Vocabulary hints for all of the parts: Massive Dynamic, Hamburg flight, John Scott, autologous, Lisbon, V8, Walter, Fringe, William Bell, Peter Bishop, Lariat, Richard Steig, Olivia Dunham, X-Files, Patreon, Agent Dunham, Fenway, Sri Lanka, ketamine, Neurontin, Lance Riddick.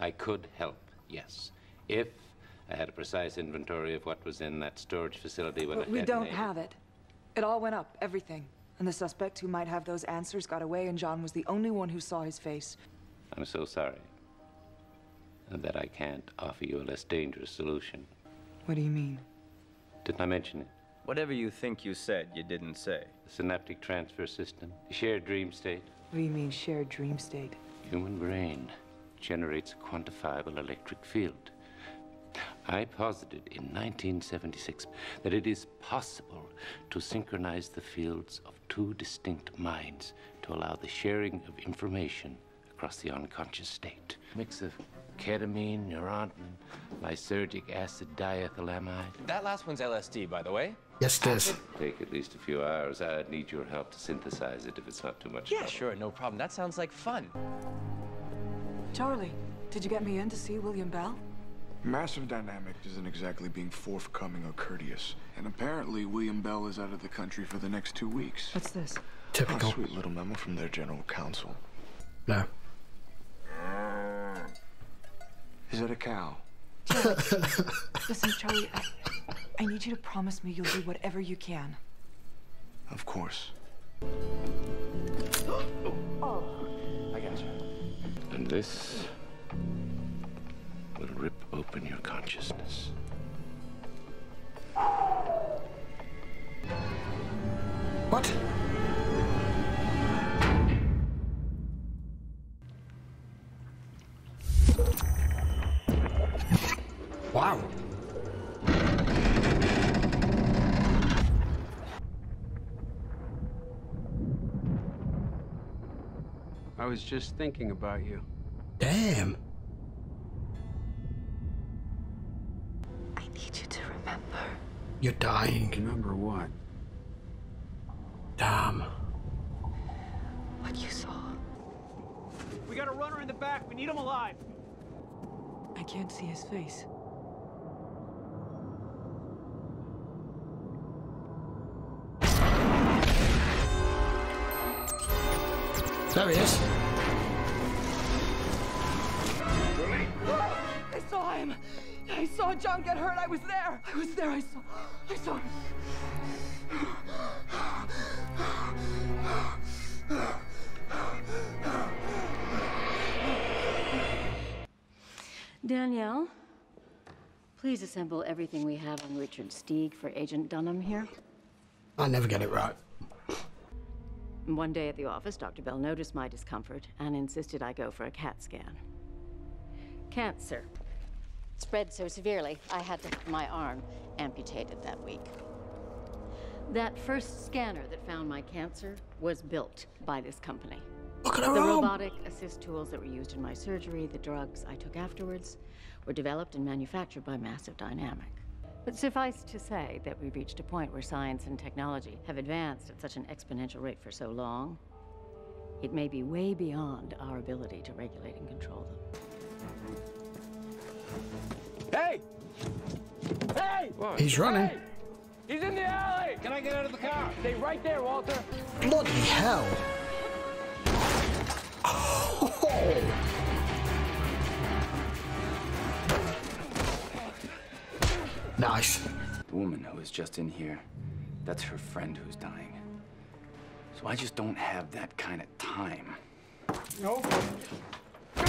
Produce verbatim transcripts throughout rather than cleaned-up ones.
I could help, yes. If I had a precise inventory of what was in that storage facility when I detonated. But we don't have it. It all went up, everything. And the suspect who might have those answers got away, and John was the only one who saw his face. I'm so sorry that I can't offer you a less dangerous solution. What do you mean? Didn't I mention it? Whatever you think you said, you didn't say. The synaptic transfer system, shared dream state. What do you mean, shared dream state? Human brain generates a quantifiable electric field. I posited in nineteen seventy-six that it is possible to synchronize the fields of two distinct minds to allow the sharing of information across the unconscious state. A mix of ketamine, Neurontin, lysergic acid, diethylamide. That last one's L S D, by the way. Yes, it is. Take at least a few hours. I'd need your help to synthesize it if it's not too much trouble. Yeah, sure, no problem. That sounds like fun. Charlie, did you get me in to see William Bell? Massive Dynamic isn't exactly being forthcoming or courteous. And apparently, William Bell is out of the country for the next two weeks. What's this? Typical. A sweet little memo from their general counsel. No. Is that a cow? Charlie, listen, Charlie, I, I need you to promise me you'll do whatever you can. Of course. Oh, I got you. And this will rip open your consciousness. What? Wow. I was just thinking about you. Damn. I need you to remember. You're dying. Remember what? Damn. What you saw. We got a runner in the back. We need him alive. I can't see his face. There he is. I saw him. I saw John get hurt. I was there. I was there. I saw. I saw him. Danielle, please assemble everything we have on Richard Steig for Agent Dunham here. I never get it right. One day at the office, Doctor Bell noticed my discomfort and insisted I go for a CAT scan. Cancer spread so severely, I had to have my arm amputated that week. That first scanner that found my cancer was built by this company. Look at her arm. The robotic assist tools that were used in my surgery, the drugs I took afterwards, were developed and manufactured by Massive Dynamic. But suffice to say that we've reached a point where science and technology have advanced at such an exponential rate for so long, it may be way beyond our ability to regulate and control them. Hey! Hey! What? He's running. Hey! He's in the alley! Can I get out of the car? Stay right there, Walter. Bloody hell. Oh! Nice. The woman who was just in here, that's her friend who's dying. So I just don't have that kind of time. Nope. No!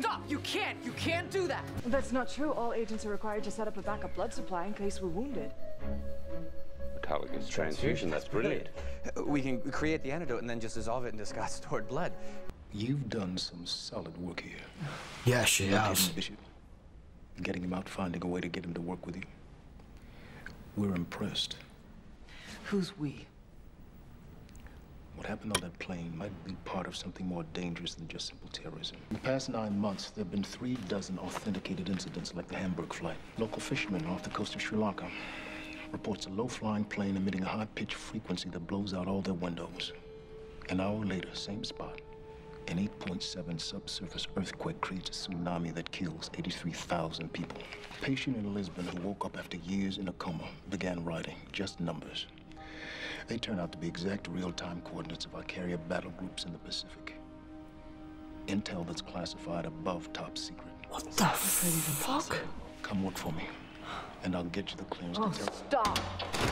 Stop! You can't! You can't do that! That's not true. All agents are required to set up a backup blood supply in case we're wounded. Autologous transfusion, that's brilliant. We can create the antidote and then just dissolve it into Scott's stored blood. You've done some solid work here. Yeah, she has. Bishop. Getting him out, finding a way to get him to work with you. We're impressed. Who's we? What happened on that plane might be part of something more dangerous than just simple terrorism. In the past nine months, there have been three dozen authenticated incidents like the Hamburg flight. Local fishermen off the coast of Sri Lanka reports a low-flying plane emitting a high-pitched frequency that blows out all their windows. An hour later, same spot. An eight point seven subsurface earthquake creates a tsunami that kills eighty-three thousand people. A patient in Lisbon who woke up after years in a coma began writing just numbers. They turn out to be exact real-time coordinates of our carrier battle groups in the Pacific. Intel that's classified above top secret. What the fuck? Come work for me, and I'll get you the clearance oh, to tell. Stop!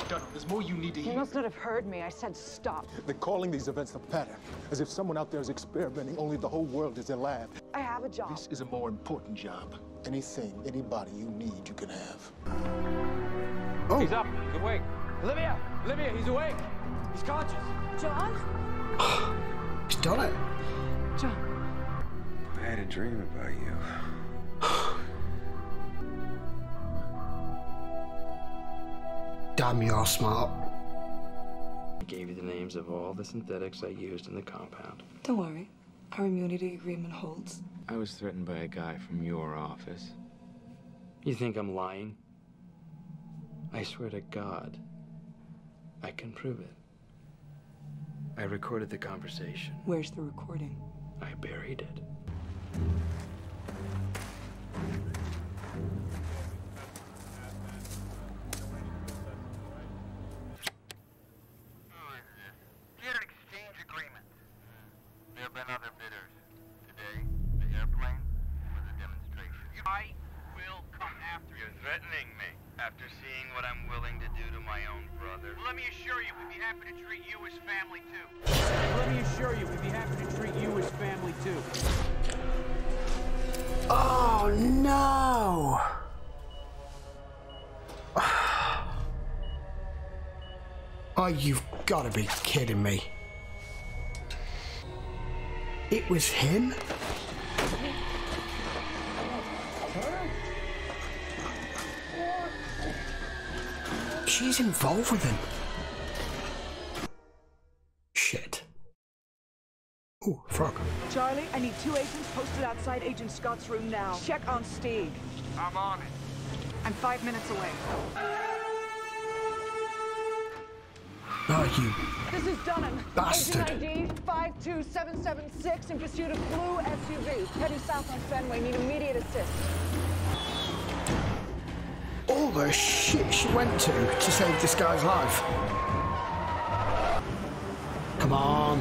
Dunham, there's more you need to hear. You must not have heard me. I said stop. They're calling these events the pattern, as if someone out there is experimenting, only the whole world is their lab. I have a job. This is a more important job. Anything, anybody you need, you can have. Oh. He's up. He's awake. Olivia! Olivia, he's awake! He's conscious. John? He's done it. John. I had a dream about you. Damn, you're smart. I gave you the names of all the synthetics I used in the compound. Don't worry. Our immunity agreement holds. I was threatened by a guy from your office. You think I'm lying? I swear to God, I can prove it. I recorded the conversation. Where's the recording? I buried it. You've got to be kidding me. It was him? She's involved with him. Shit. Oh, frog. Charlie, I need two agents posted outside Agent Scott's room now. Check on Steig. I'm on it. I'm five minutes away. Are you? This is Dunham. Bastard. Agent I D five two seven seven six in pursuit of blue S U V. Heading south on Fenway. Need immediate assist. All the shit she went to to save this guy's life. Come on.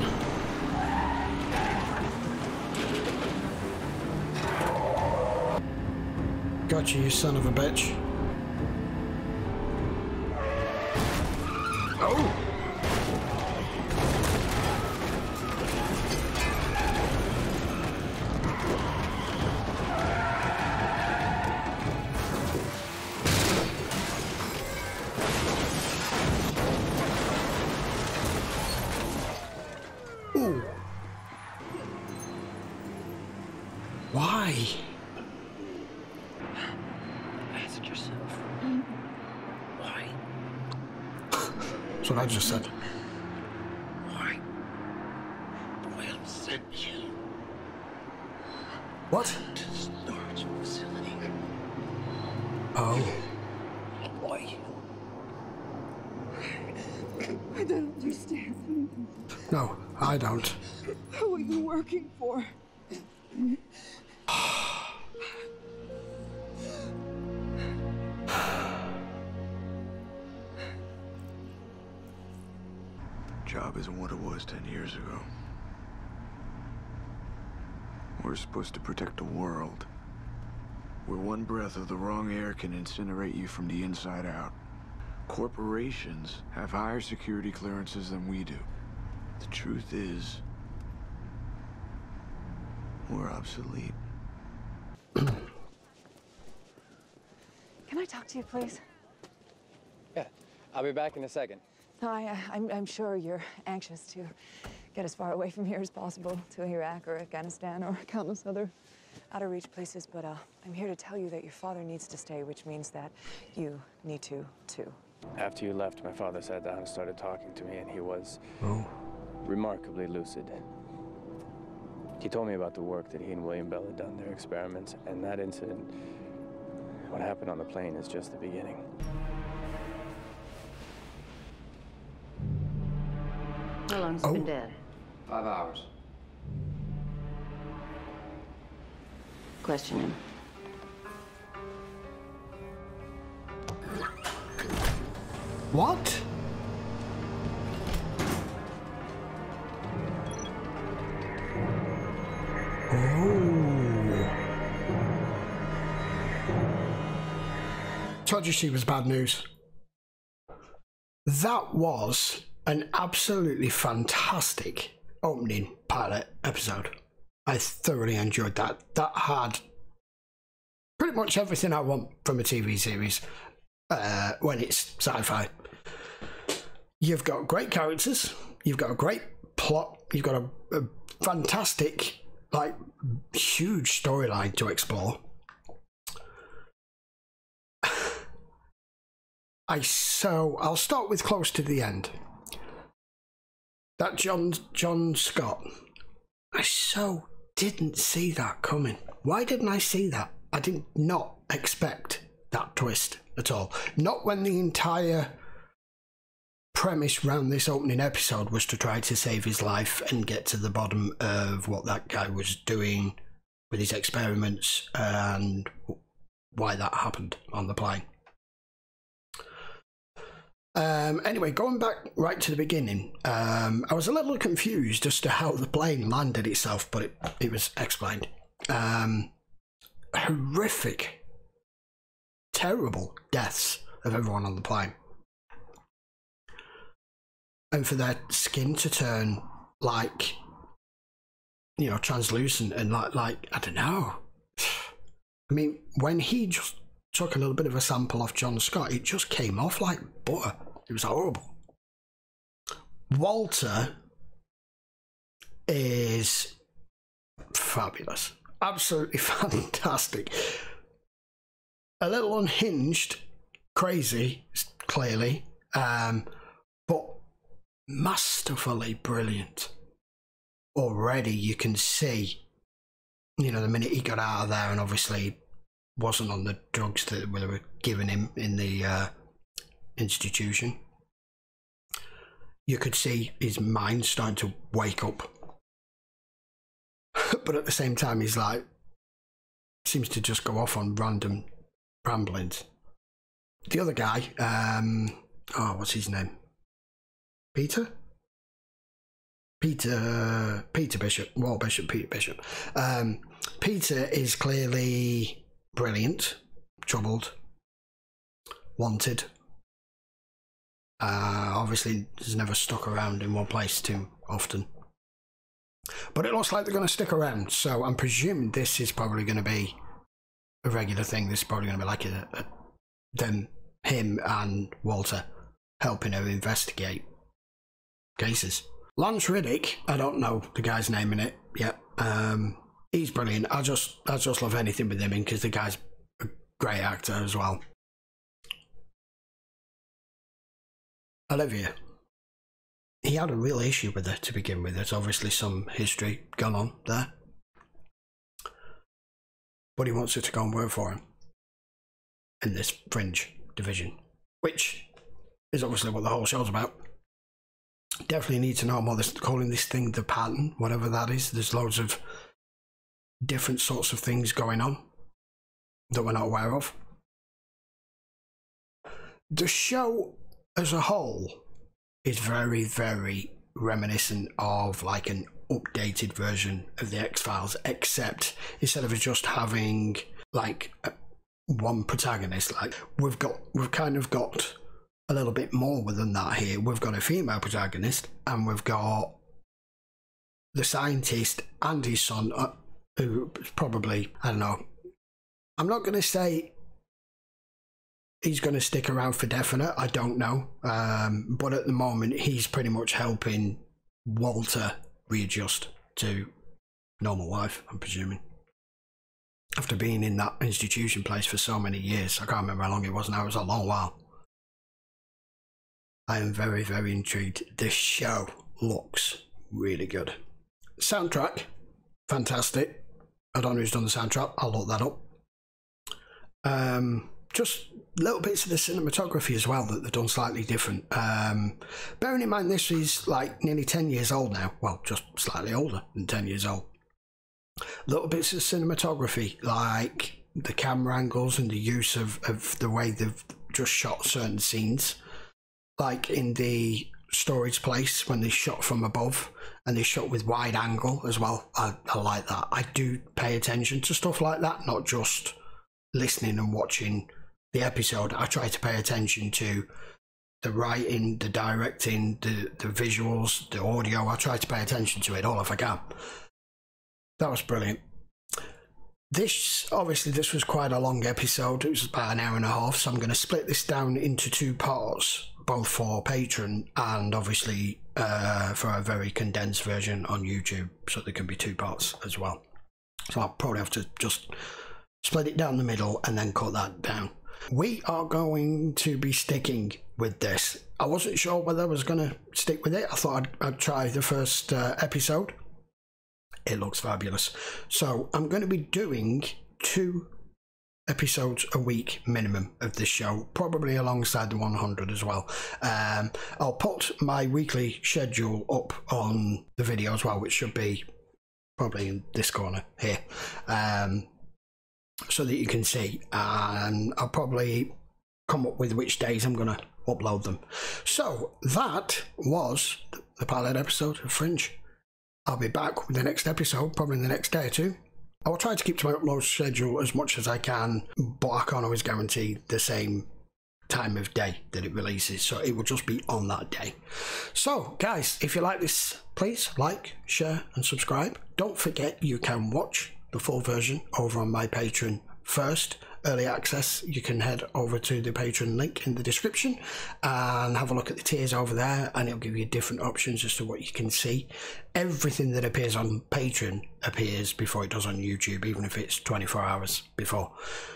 Got you, you son of a bitch. Oh. I just said. Why? William sent you. What? To the storage facility. Oh. Why? I don't understand. No, I don't. Who are you working for? Isn't what it was ten years ago. We're supposed to protect the world. Where one breath of the wrong air can incinerate you from the inside out. Corporations have higher security clearances than we do. The truth is, we're obsolete. Can I talk to you, please? Yeah, I'll be back in a second. I, I'm, I'm sure you're anxious to get as far away from here as possible to Iraq or Afghanistan or countless other out-of-reach places, but uh, I'm here to tell you that your father needs to stay, which means that you need to, too. After you left, my father sat down and started talking to me, and he was oh. remarkably lucid. He told me about the work that he and William Bell had done, their experiments, and that incident, what happened on the plane, is just the beginning. How long has oh. been dead? Five hours. Question him. What? Oh. Told you she was bad news. That was an absolutely fantastic opening pilot episode. I thoroughly enjoyed that. That had pretty much everything I want from a T V series uh, when it's sci-fi. You've got great characters, you've got a great plot, you've got a, a fantastic, like, huge storyline to explore. I so I'll start with close to the end. That John John Scott. I so didn't see that coming. Why didn't I see that? I did not expect that twist at all. Not when the entire premise round this opening episode was to try to save his life and get to the bottom of what that guy was doing with his experiments and why that happened on the plane. Um, anyway, going back right to the beginning, um, I was a little confused as to how the plane landed itself, but it, it was explained. Um, horrific, terrible deaths of everyone on the plane. And for their skin to turn, like, you know, translucent and like, like I don't know. I mean, when he just took a little bit of a sample off John Scott, it just came off like butter. It was horrible. Walter is fabulous. Absolutely fantastic. A little unhinged, crazy, clearly, um, but masterfully brilliant. Already you can see, you know, the minute he got out of there, and obviously wasn't on the drugs that they were giving him in the uh, institution, you could see his mind starting to wake up. But at the same time, he's like, seems to just go off on random ramblings. The other guy, um, oh, what's his name? Peter? Peter, Peter Bishop, Wall Bishop, Peter Bishop. Um, Peter is clearly brilliant, troubled, wanted. Uh, obviously, he's never stuck around in one place too often. But it looks like they're going to stick around, so I'm presuming this is probably going to be a regular thing. This is probably going to be like a, a, them, him and Walter helping her investigate cases. Lance Riddick, I don't know the guy's name in it yet. Um, he's brilliant. I just, I just love anything with him in because the guy's a great actor as well. Olivia. He had a real issue with her to begin with. There's obviously some history gone on there. But he wants her to go and work for him in this Fringe division, which is obviously what the whole show's about. Definitely need to know more. They're calling this thing the pattern, whatever that is. There's loads of different sorts of things going on that we're not aware of. The show as a whole is very, very reminiscent of like an updated version of the X-Files, except instead of just having like one protagonist, like we've got, we've kind of got a little bit more than that here. We've got a female protagonist, and we've got the scientist and his son, uh, who probably, I don't know, I'm not going to say he's going to stick around for definite. I don't know. Um, but at the moment, he's pretty much helping Walter readjust to normal life, I'm presuming. After being in that institution place for so many years, I can't remember how long it was now. It was a long while. I am very, very intrigued. This show looks really good. Soundtrack, fantastic. I don't know who's done the soundtrack. I'll look that up. Um, just little bits of the cinematography as well that they've done slightly different. Um, bearing in mind this is like nearly ten years old now. Well, just slightly older than ten years old. Little bits of cinematography, like the camera angles and the use of, of the way they've just shot certain scenes. Like in the storage place when they shot from above, and they shot with wide angle as well. I, I like that. I do pay attention to stuff like that, not just listening and watching the episode. I try to pay attention to the writing, the directing, the, the visuals, the audio. I try to pay attention to it all if I can. That was brilliant. This, obviously, this was quite a long episode. It was about an hour and a half, so I'm going to split this down into two parts, both for Patreon and, obviously, uh, for a very condensed version on YouTube, so there can be two parts as well. So I'll probably have to just split it down the middle and then cut that down. We are going to be sticking with this. I wasn't sure whether I was going to stick with it. I thought I'd, I'd try the first uh, episode. It looks fabulous. So I'm going to be doing two episodes a week minimum of this show, probably alongside the one hundred as well. Um, I'll put my weekly schedule up on the video as well, which should be probably in this corner here, um, so that you can see. And I'll probably come up with which days I'm going to upload them. So that was the pilot episode of Fringe. I'll be back with the next episode, probably in the next day or two. I will try to keep to my upload schedule as much as I can, but I can't always guarantee the same time of day that it releases, so it will just be on that day. So, guys, if you like this, please like, share, and subscribe. Don't forget you can watch the full version over on my Patreon first. Early access, you can head over to the Patreon link in the description and have a look at the tiers over there, and it'll give you different options as to what you can see. Everything that appears on Patreon appears before it does on YouTube, even if it's twenty-four hours before.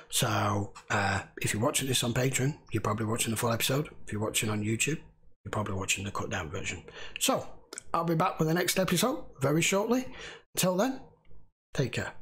So uh, if you're watching this on Patreon, you're probably watching the full episode. If you're watching on YouTube, you're probably watching the cut down version. So I'll be back with the next episode very shortly. Until then, take care.